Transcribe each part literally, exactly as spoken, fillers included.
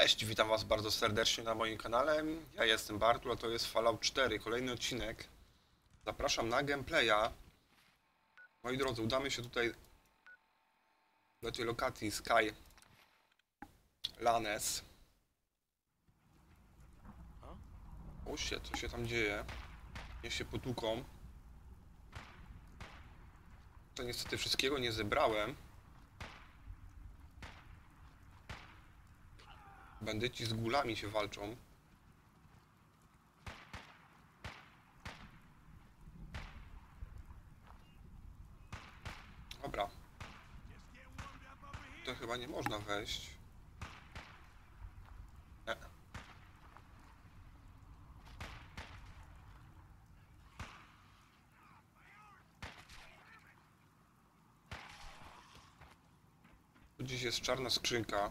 Cześć, witam was bardzo serdecznie na moim kanale. Ja jestem Bartul, a to jest Fallout cztery, kolejny odcinek. Zapraszam na gameplaya. Moi drodzy, udamy się tutaj do tej lokacji Sky Lanes. O się, co się tam dzieje? Niech się potłuką. To niestety wszystkiego nie zebrałem. Bandyci z gulami się walczą. Dobra. To chyba nie można wejść. Nie. Tu gdzieś jest czarna skrzynka.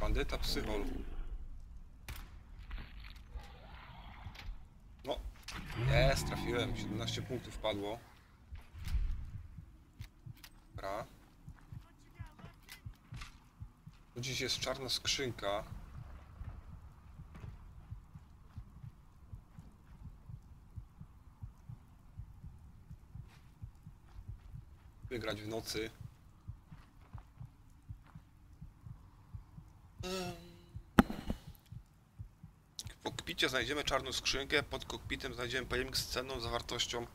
Bandyta psychol. No, jest, trafiłem. siedemnaście punktów wpadło. Dobra. Tu dziś jest czarna skrzynka. Wygrać w nocy. Po kokpicie znajdziemy czarną skrzynkę, pod kokpitem znajdziemy pojemnik z cenną zawartością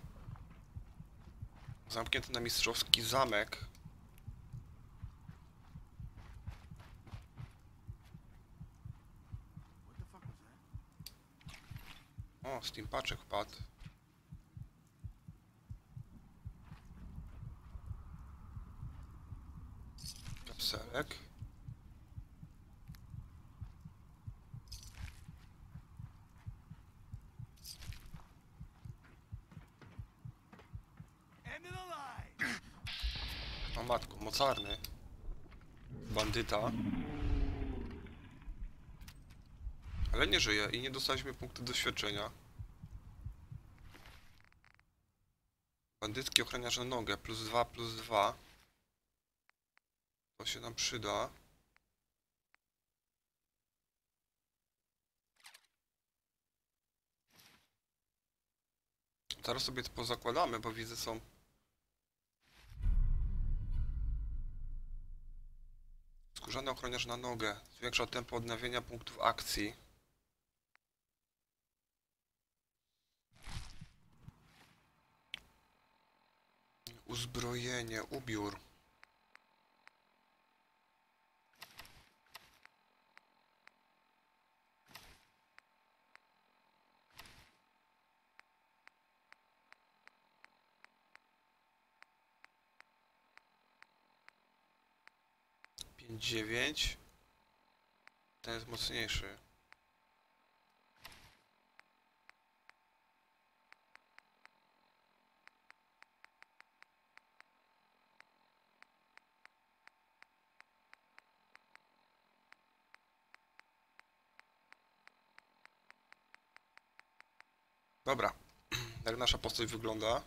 zamknięty na mistrzowski zamek. O, Steam paczek padł. Kapselek. O matko, mocarny bandyta. Ale nie żyje i nie dostaliśmy punktu doświadczenia. Bandycki ochroniarz na nogę, plus dwa, plus dwa. To się nam przyda. Teraz sobie to pozakładamy, bo widzę są... Skórzany ochroniarz na nogę. Zwiększa tempo odnawiania punktów akcji. Uzbrojenie, ubiór. dziewięć. Ten jest mocniejszy. Dobra. Jak nasza postać wygląda?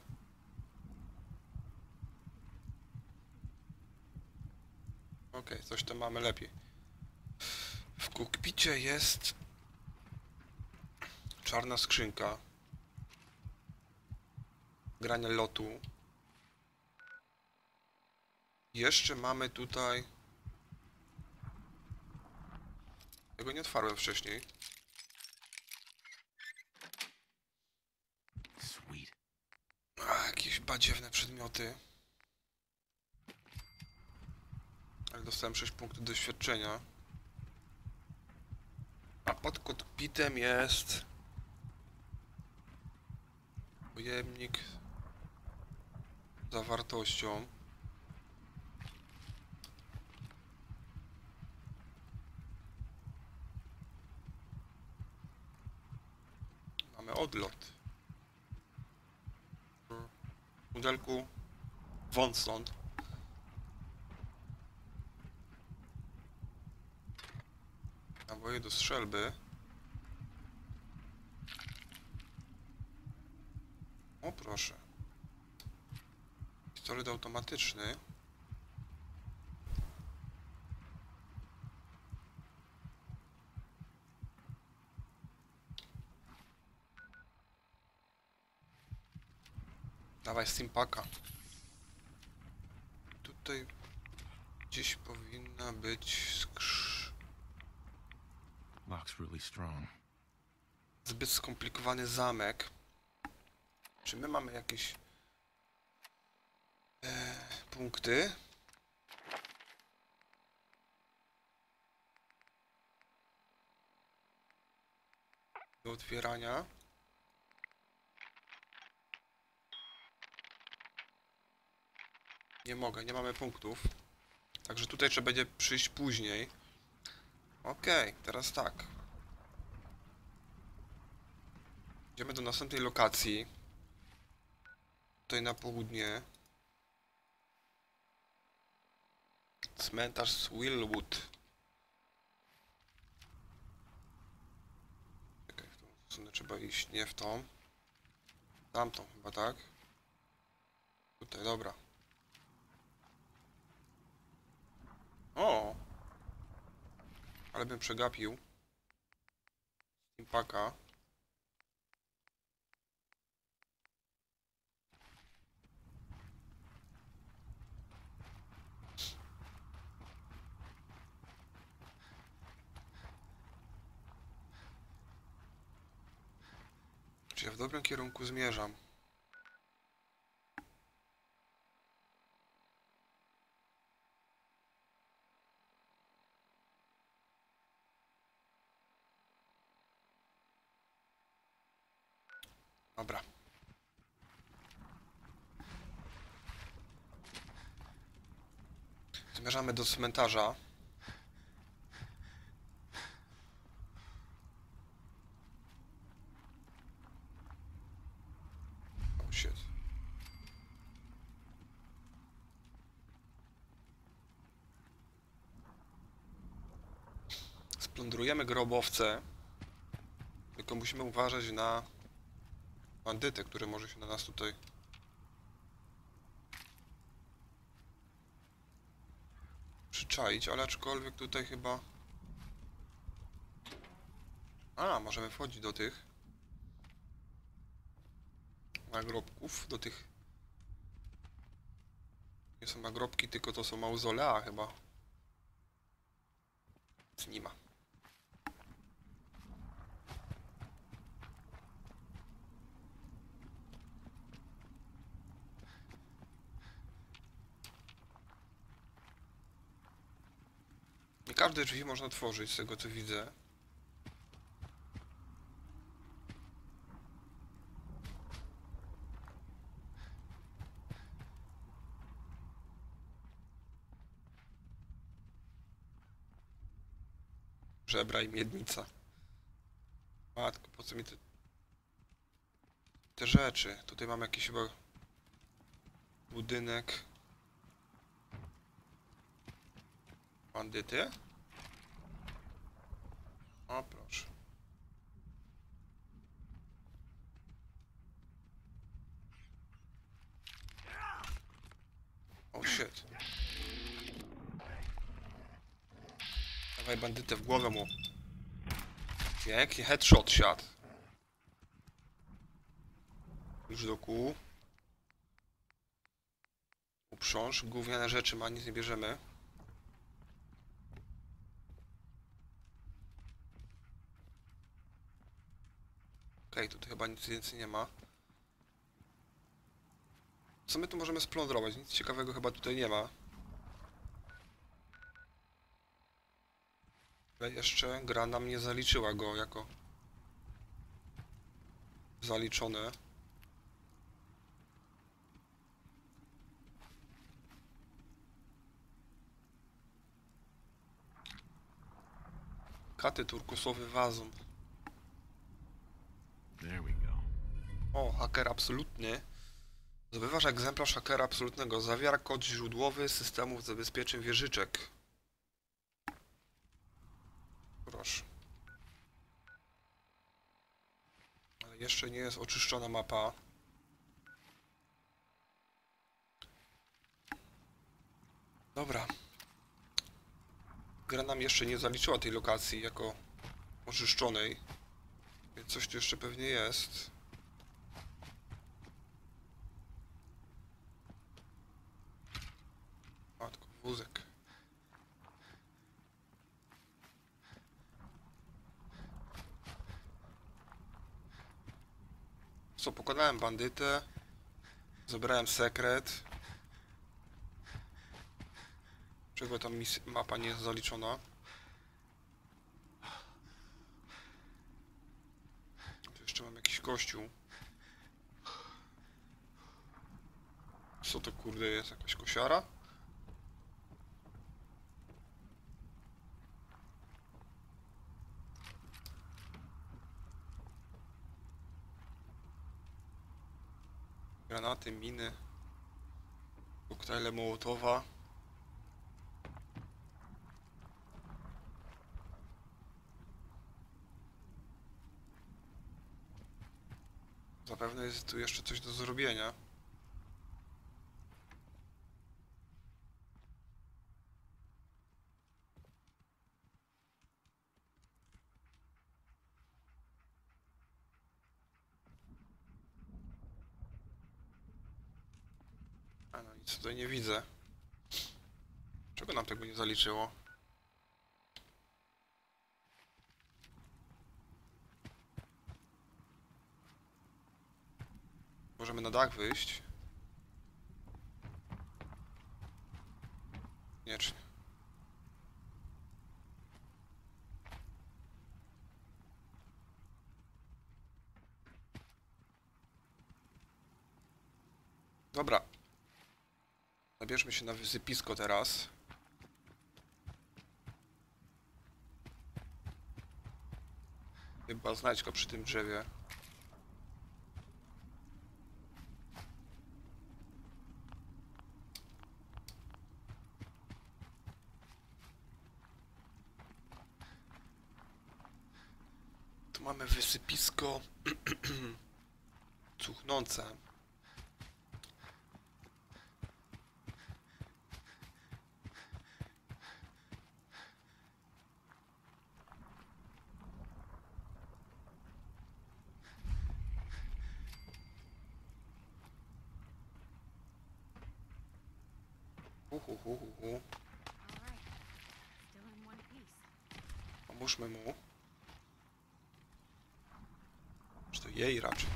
Okej, okay, coś tam mamy lepiej. W kokpicie jest czarna skrzynka. Granie lotu. Jeszcze mamy tutaj... Tego nie otwarłem wcześniej. A, jakieś badziewne przedmioty. Dostałem sześć punktów doświadczenia. A pod kokpitem jest... Pojemnik... z zawartością. Mamy odlot. W pudelku won stąd. Naboje do strzelby. O proszę. pistolet automatyczny. Dawaj steampaka. Tutaj gdzieś powinna być skrz... Zbyt skomplikowany zamek. Czy my mamy jakieś... E, punkty? Do otwierania. Nie mogę, nie mamy punktów. Także tutaj trzeba będzie przyjść później. Okej, okay, teraz tak. Idziemy do następnej lokacji. Tutaj na południe. Cmentarz z Willwood. Czekaj, w tą stronę trzeba iść, nie w tą. Tamtą chyba, tak? Tutaj, dobra. O! Ale bym przegapił. Impaka. Czy ja w dobrym kierunku zmierzam? Dobra. Zmierzamy do cmentarza. Oh shit. Splądrujemy grobowce. Tylko musimy uważać na... bandyty, który może się na nas tutaj... przyczaić, ale aczkolwiek tutaj chyba... A, możemy wchodzić do tych... nagrobków, do tych... Nie są nagrobki, tylko to są mauzolea chyba. Nic nie ma. Każde drzwi można otworzyć, z tego co widzę. Żebra i miednica. Matko, po co mi te... te rzeczy? Tutaj mam jakiś chyba... budynek... bandyty? O, proszę. O, shit. Dawaj bandytę w głowę mu. Pięknie, headshot siadł. Już do kół. Uprząż, gówniane rzeczy ma, nic nie bierzemy. Okej, okay, tutaj chyba nic więcej nie ma. Co my tu możemy splądrować? Nic ciekawego chyba tutaj nie ma. Ale jeszcze gra nam nie zaliczyła go jako... zaliczone. Katy turkusowy wazon. There we go. O, haker absolutny. Zdobywasz egzemplarz hakera absolutnego. Zawiera kod źródłowy systemów zabezpieczeń wieżyczek. Proszę. Ale jeszcze nie jest oczyszczona mapa. Dobra. Gra nam jeszcze nie zaliczyła tej lokacji jako oczyszczonej. Więc coś tu jeszcze pewnie jest. Matko, wózek. Co, pokonałem bandytę. Zabrałem sekret. Czego tam misja, mapa nie jest zaliczona. Tu jeszcze mam jakiś kościół. Co to kurde jest? Jakaś kosiara? Granaty, miny. Koktajle Mołotowa. Zapewne jest tu jeszcze coś do zrobienia. A no nic tutaj nie widzę. Czego nam tego nie zaliczyło? Możemy na dach wyjść. Koniecznie. Dobra. Zabierzmy się na wysypisko teraz. Chyba znajdź go przy tym drzewie. Mamy wysypisko cuchnące. Uhuhuhuhu. Pomóżmy mu. Jej raczej.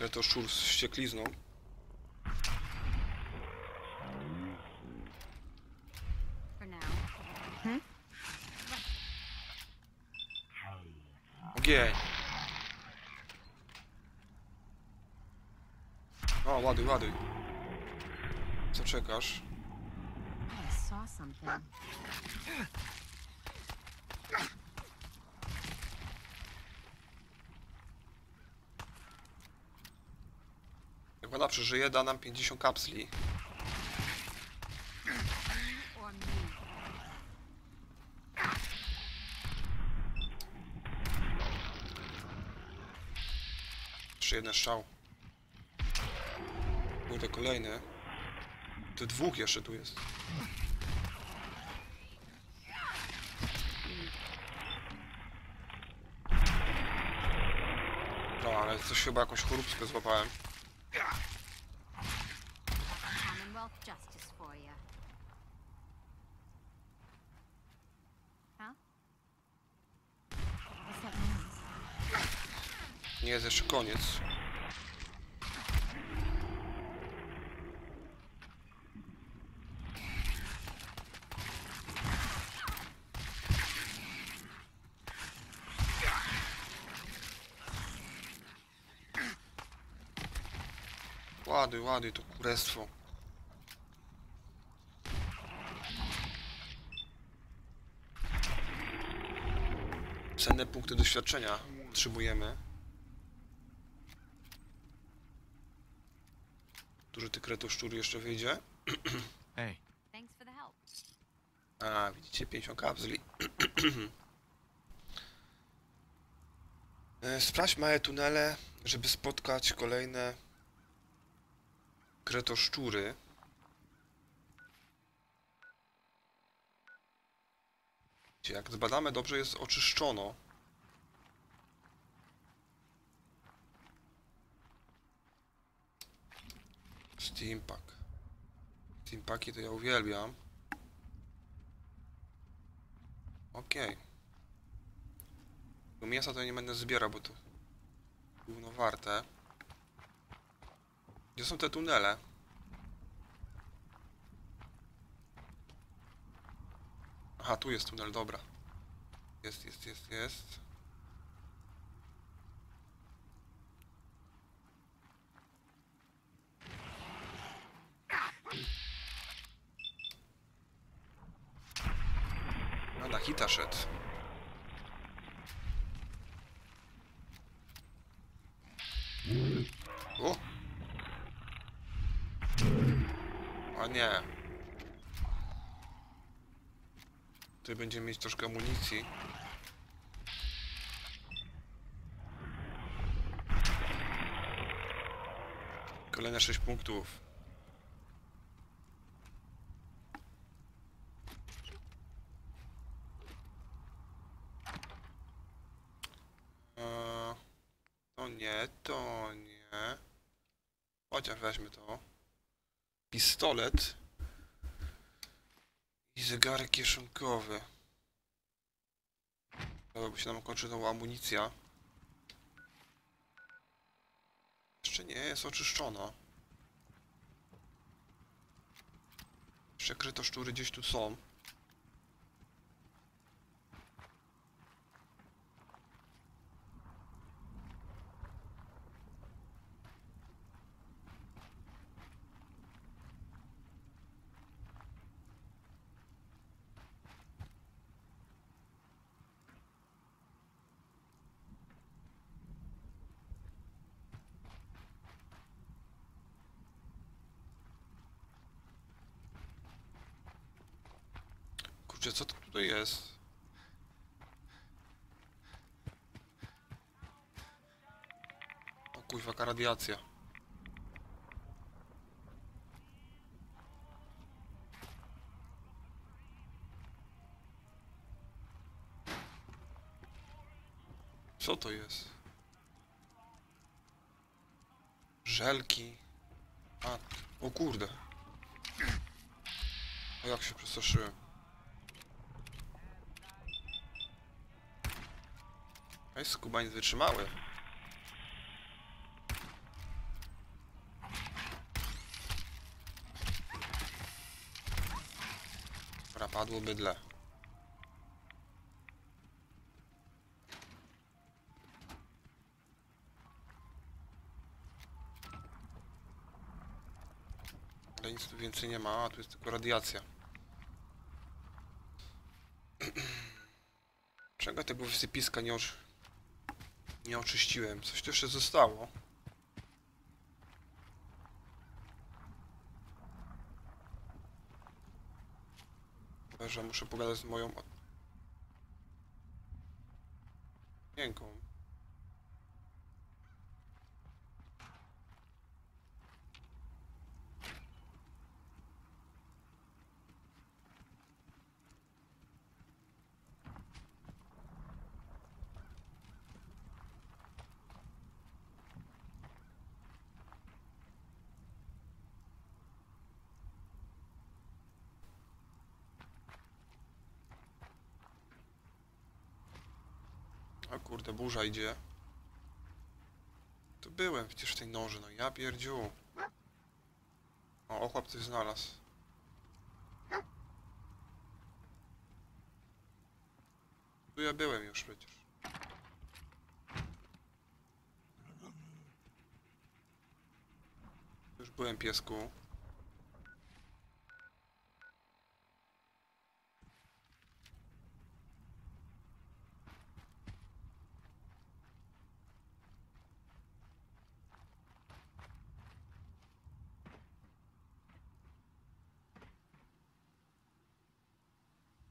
Ja to szczur z ścieklizną. Ogień. O, ładuj, ładuj. Co czekasz? Ona przeżyje, da nam pięćdziesiąt kapsli. Jeszcze jeden strzał. Kurde, kolejny. Te dwóch jeszcze tu jest. No, ale coś chyba jakąś choróbkę złapałem. Nie jest jeszcze koniec. Ładuj, ładuj to kurestwo. Cenne punkty doświadczenia otrzymujemy. Duży ty kretoszczur jeszcze wyjdzie. Hej. A, widzicie, pięćdziesiąt kapsli. Sprawdź małe tunele, żeby spotkać kolejne kretoszczury. Jak zbadamy dobrze, jest oczyszczono. Steampack. Steampaki to ja uwielbiam. Okej. Okay. Do mięsa to ja nie będę zbierał, bo to gówno warte. Gdzie są te tunele? Aha, tu jest tunel, dobra. Jest, jest, jest, jest. A na hita szedł. O! A nie. Tutaj będziemy mieć troszkę amunicji. Kolejne sześć punktów. Eee, to nie, to nie. Chociaż weźmy to. Pistolet. I zegarek kieszonkowy. Dobra, bo się nam kończy nowa amunicja. Jeszcze nie jest oczyszczona. Jeszcze krytoszczury gdzieś tu są. Co to tutaj jest? O kuźwa, jaka radiacja. Co to jest? Żelki. A, o kurde. O, jak się przestraszyłem. Ej, skubaniec wytrzymały. Dobra, padło bydle. Ale nic tu więcej nie ma, a tu jest tylko radiacja. Czego tego wysypiska nie oczy... Nie oczyściłem. Coś tu jeszcze zostało. Chyba, że muszę pogadać z moją... Miękką. A kurde, burza idzie. Tu byłem przecież w tej noży, no ja pierdziu. O, ochłap coś znalazł. Tu ja byłem już przecież. Już byłem, piesku.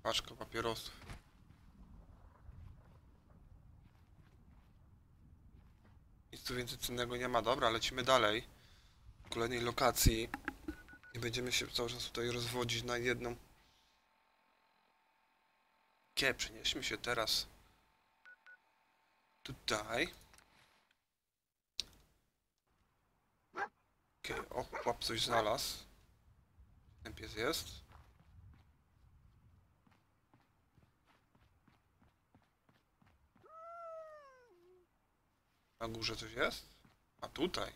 Paczka papierosów. Nic tu więcej cennego nie ma. Dobra, lecimy dalej. kolejnej lokacji i będziemy się cały czas tutaj rozwodzić na jedną. Kie, przenieśmy się teraz tutaj. Okej, okay, o, chłop coś znalazł. Ten pies jest. Na górze coś jest? A tutaj.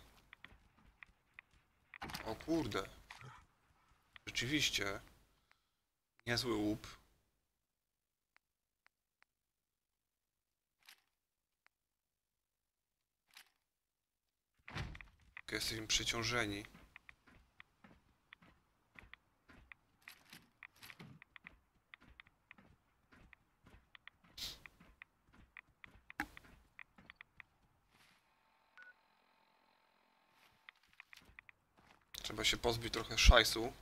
O kurde. Rzeczywiście. Niezły łup. Jesteśmy przeciążeni. Trzeba się pozbyć trochę szajsu.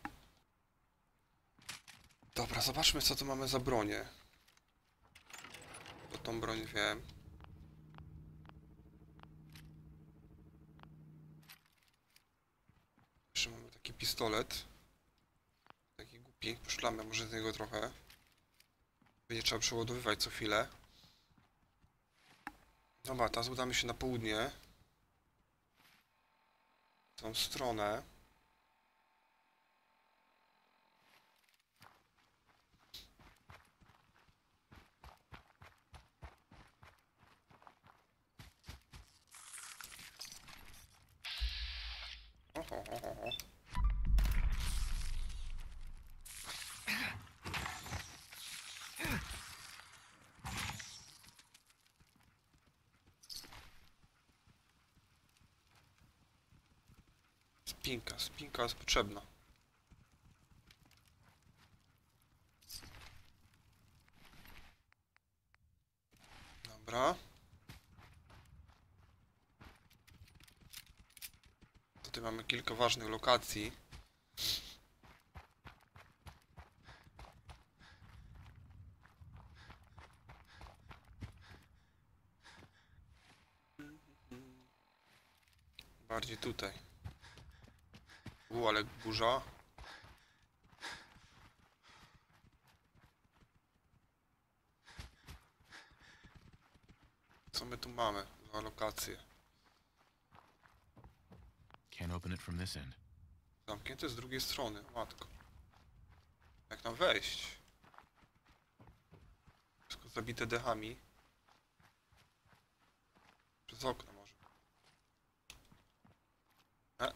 Dobra, zobaczmy co tu mamy za bronię. Bo tą broń wiem. Pistolet. Taki głupi. Poszlamy może z niego trochę. Będzie trzeba przeładowywać co chwilę. Dobra, teraz udamy się na południe. W tą stronę. Oho, oho, oho. Spinka, spinka jest potrzebna. Dobra. Tutaj mamy kilka ważnych lokacji. Bardziej tutaj. U, ale burza. Co my tu mamy za lokację? Zamknięte z drugiej strony, matko. Jak tam wejść? Wszystko zabite dechami. Przez okno może. E.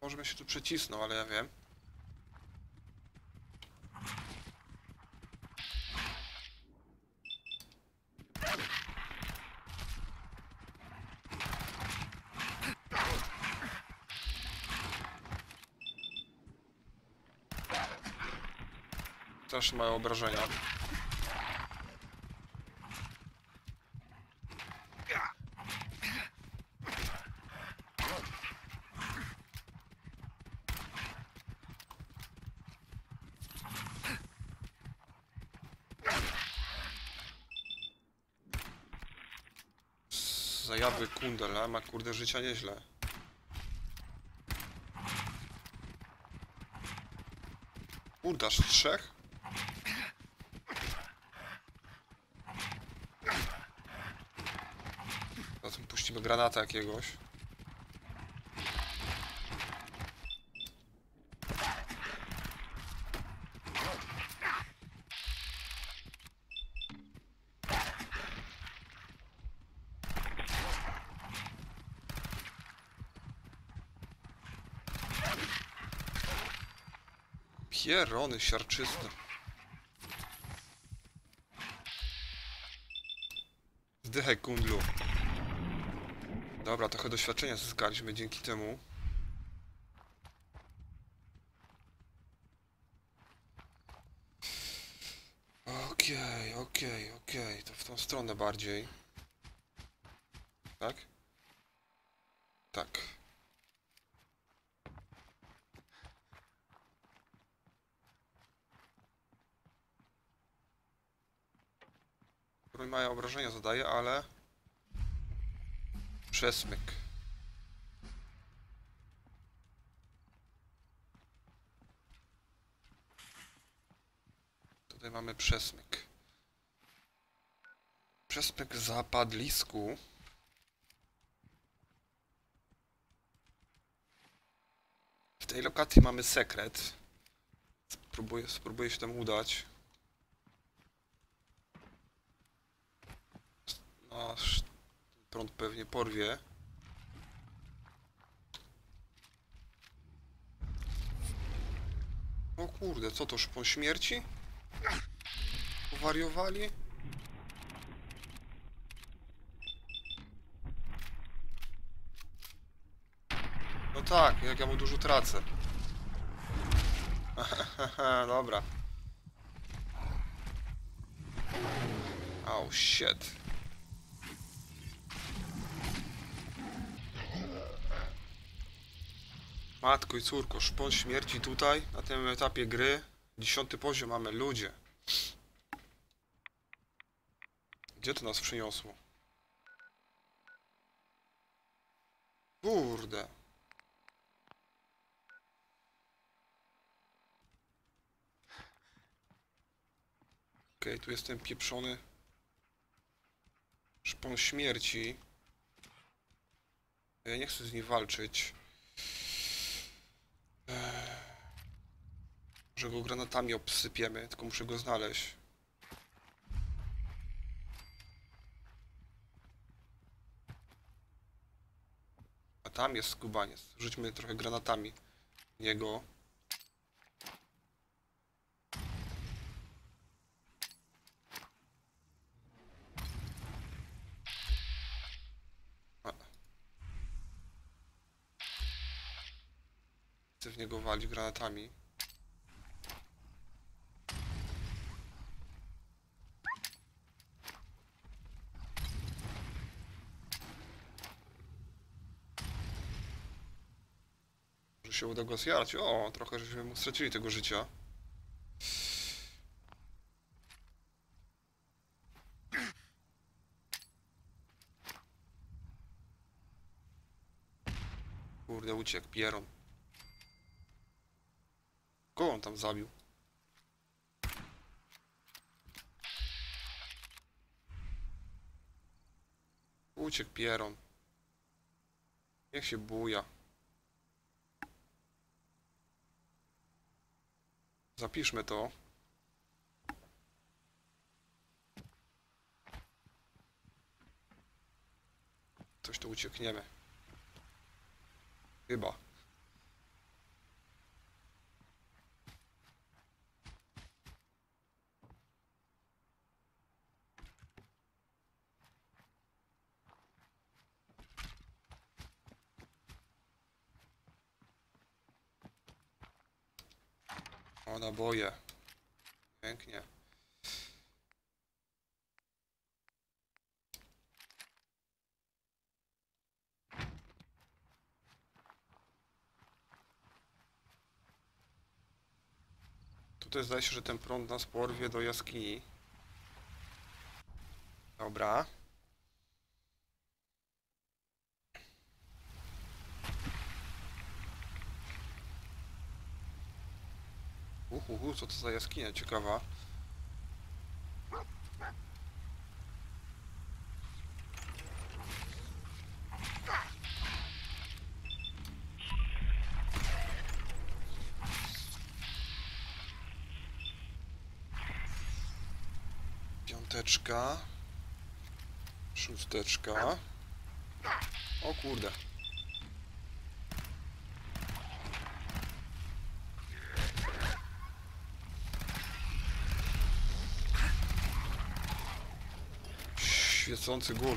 Może bym się tu przecisnął, ale ja wiem. Strasznie małe obrażenia. Zajawy kundel, a ma kurde życia nieźle. Udasz trzech? Zatem puścimy granata jakiegoś. Pierony siarczyste. Zdychaj, kundlu. Dobra, trochę doświadczenia zyskaliśmy dzięki temu. Okej, okej, okej. To w tą stronę bardziej. Tak? Tak. Moje obrażenia zadaje, ale przesmyk. Tutaj mamy przesmyk. Przesmyk w zapadlisku. W tej lokacji mamy sekret. Spróbuję, spróbuję się tam udać. No, prąd pewnie porwie. O kurde, co to, szpon śmierci? Powariowali? No tak, jak ja mu dużo tracę. Dobra. Oh shit. Matko i córko, szpon śmierci tutaj, na tym etapie gry. Dziesiąty poziom mamy, ludzie. Gdzie to nas przyniosło? Kurde. Okej, okay, tu jest ten pieprzony szpon śmierci. Ja nie chcę z nim walczyć. Może go granatami obsypiemy, tylko muszę go znaleźć. A tam jest skubaniec. Rzućmy trochę granatami niego. Chcę w niego walić granatami. Się uda go zjarać. O, trochę żeśmy mu stracili tego życia. Kurde, uciekł pieron. Kogo on tam zabił? Uciekł pieron. Niech się buja. Zapiszmy to. Coś tu uciekniemy. Chyba. O, naboje. Pięknie. Tutaj zdaje się, że ten prąd nas porwie do jaskini. Dobra. Uhu, co to za jaskinia ciekawa. Piąteczka. Szósteczka. O kurde. Świecący gól.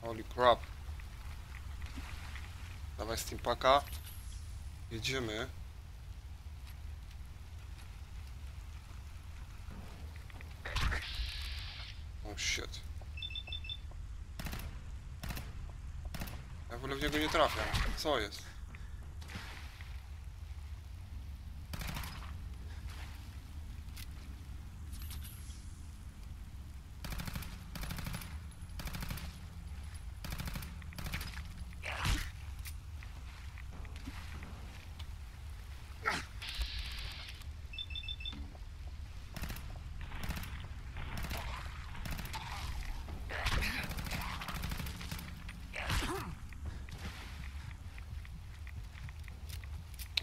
Holy crap. Dawaj steampaka. Jedziemy. Oh shit. Ja w ogóle w niego nie trafię. Co jest?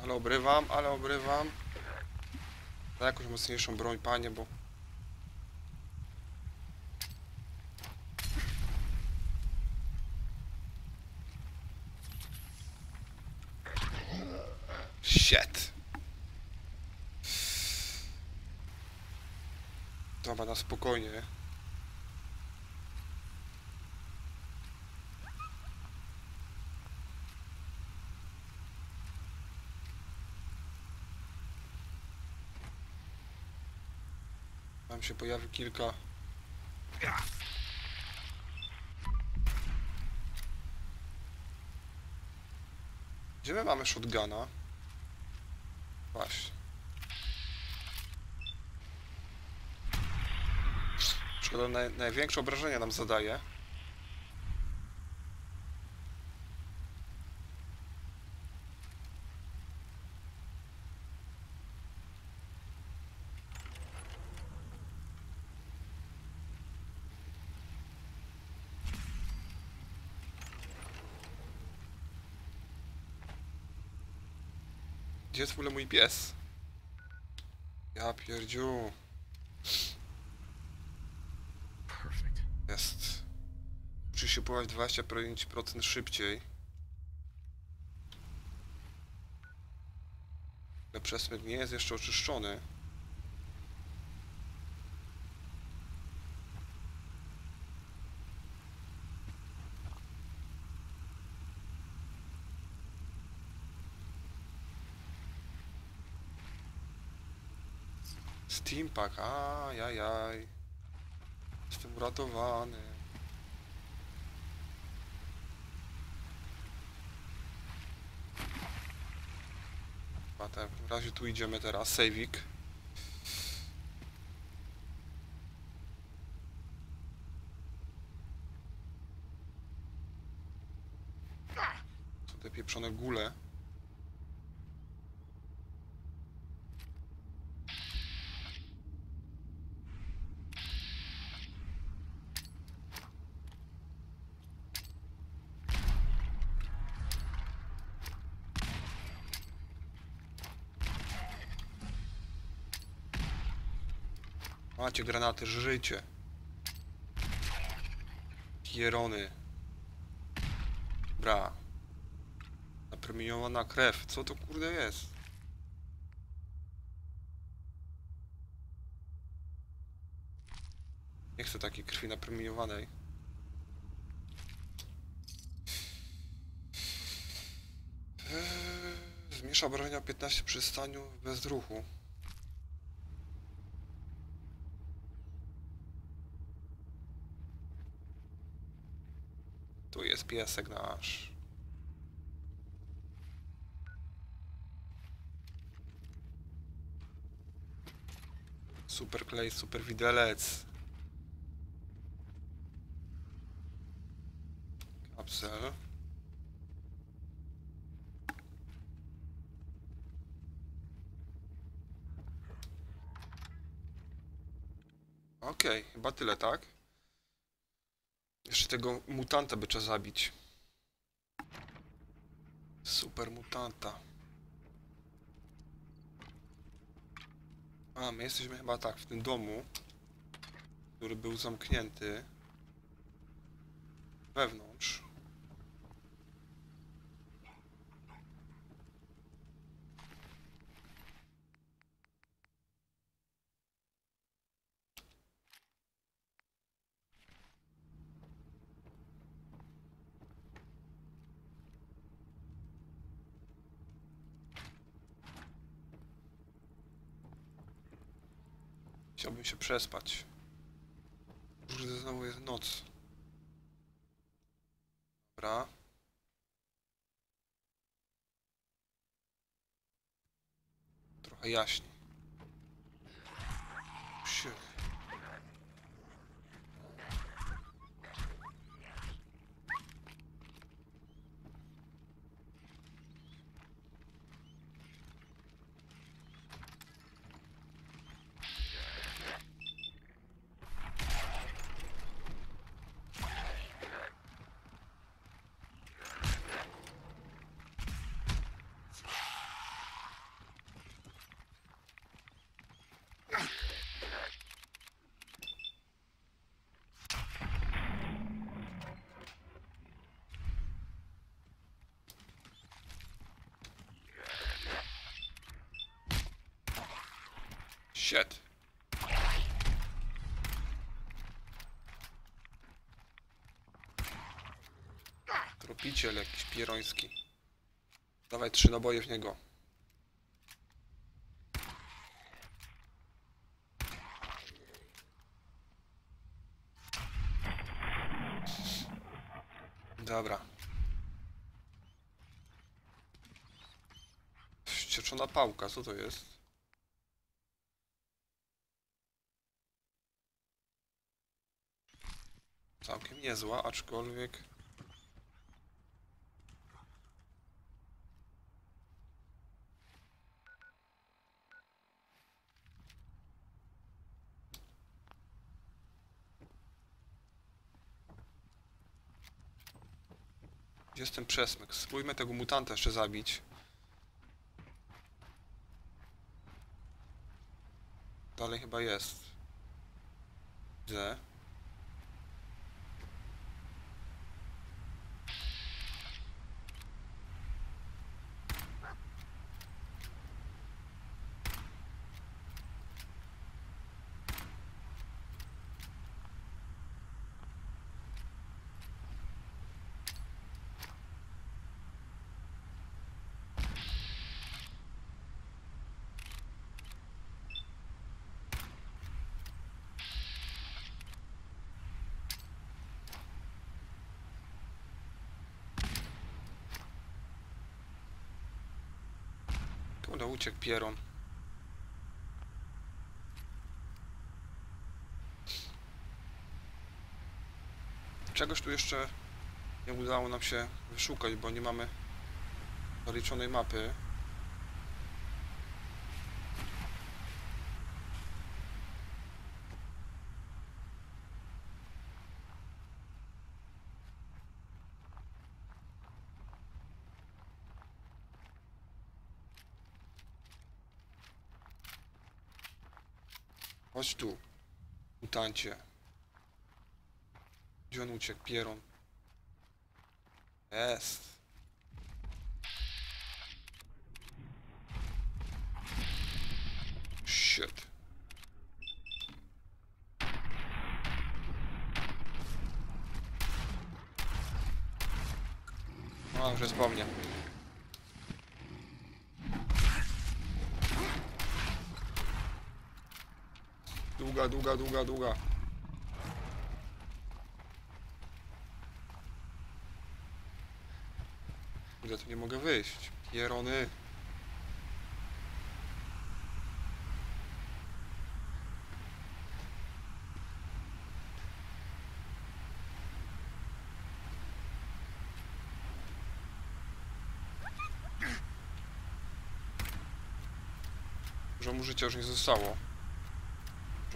Ale obrywam, ale obrywam. Na jakąś mocniejszą broń, panie, bo... Shit. Dobra, na spokojnie, nie? Tam się pojawi kilka... Gdzie my mamy shotguna? Właśnie. Szkoda, naj, największe obrażenia nam zadaje. Gdzie jest w ogóle mój pies? Ja pierdziu. Jest. Musi się pływać dwadzieścia procent szybciej. Ale przesmyk nie jest jeszcze oczyszczony. Steampack, ajajaj. Jestem uratowany. A tak, w razie tu idziemy teraz, sejwik. Co te pieprzone gule. Macie granaty, życie. Kierony. Bra. Napromieniowana krew. Co to kurde jest? Nie chcę takiej krwi napromieniowanej. Zmniejsza obrażenia piętnaście przy staniu bez ruchu. Tu jest piesek nasz. Super klej, super widelec. Kapsel. Okej, chyba tyle, tak? Jeszcze tego mutanta by trzeba zabić. Super mutanta. A, my jesteśmy chyba tak, w tym domu, który był zamknięty wewnątrz. Chciałbym się przespać. Kurde, znowu jest noc. Dobra. Trochę jaśniej. Psiu. Shit. Tropiciel jakiś pieroński. Dawaj trzy naboje w niego. Dobra. Ścieczona pałka, co to jest? Całkiem niezła, aczkolwiek... Jest ten przesmyk. Spróbujmy tego mutanta jeszcze zabić. Dalej chyba jest. Widzę. Kurde, uciekł pieron. Czegoś tu jeszcze nie udało nam się wyszukać, bo nie mamy zaliczonej mapy. Chodź tu, mutancie. Gdzie on uciekł? Pieron. Jest. Shit. No, już jest po mnie. Długa, długa, długa, długa. Ja tu nie mogę wyjść. Pierony. Dużo mu życia już nie zostało.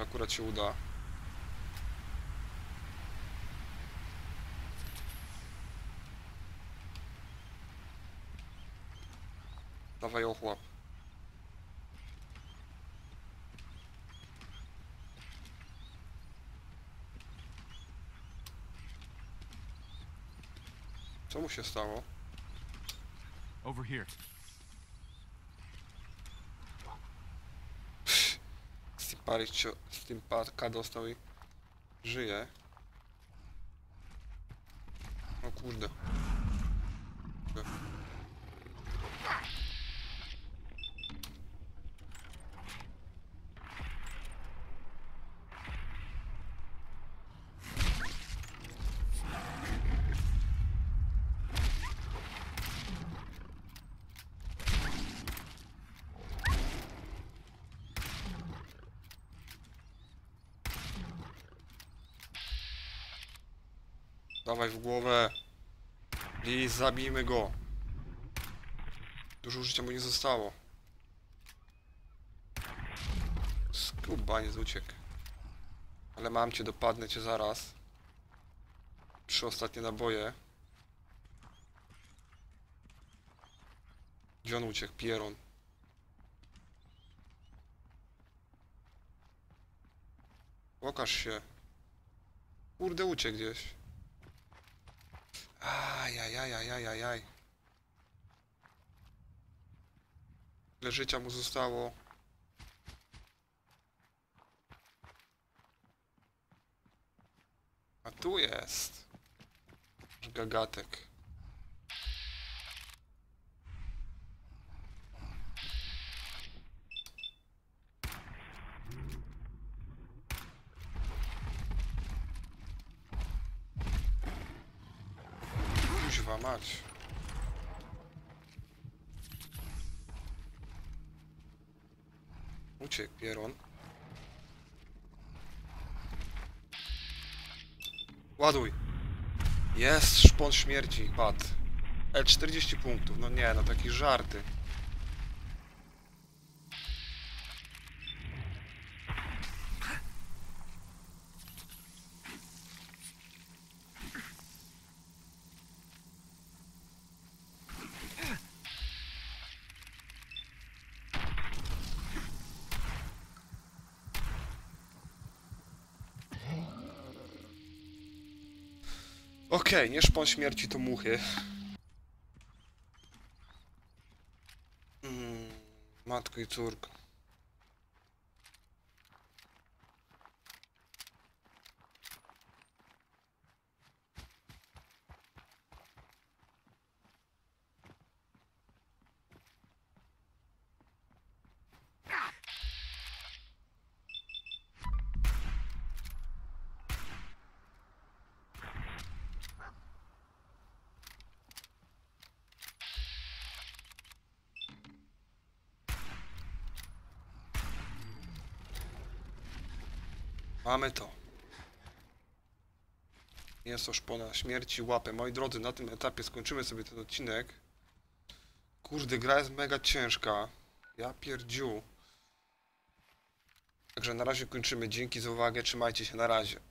Akurat się uda. Dawaj, ochłap. Co mu się stało? Over here. Z tym parka dostał i żyje. O kurde. Dawaj w głowę. I zabijmy go. Dużo życia mu nie zostało. Skuba nie uciekł. Ale mam cię, dopadnę cię zaraz. Trzy ostatnie naboje. Gdzie on uciekł? Pieron. Pokaż się. Kurde, uciekł gdzieś. Ajajajajajajaj. Ile życia mu zostało? tu jest. Gagatek. Kuźwa mać. Uciekł pieron. Ładuj. Jest szpon śmierci, padł. E czterdzieści punktów, no nie, no takie żarty. Okej, okay, nie szpon śmierci, to muchy. Mm, matko i córko. Mamy to. Mięso szpona śmierci, łapę. Moi drodzy, na tym etapie skończymy sobie ten odcinek. Kurde, gra jest mega ciężka. Ja pierdziu. Także na razie kończymy. Dzięki za uwagę. Trzymajcie się. Na razie.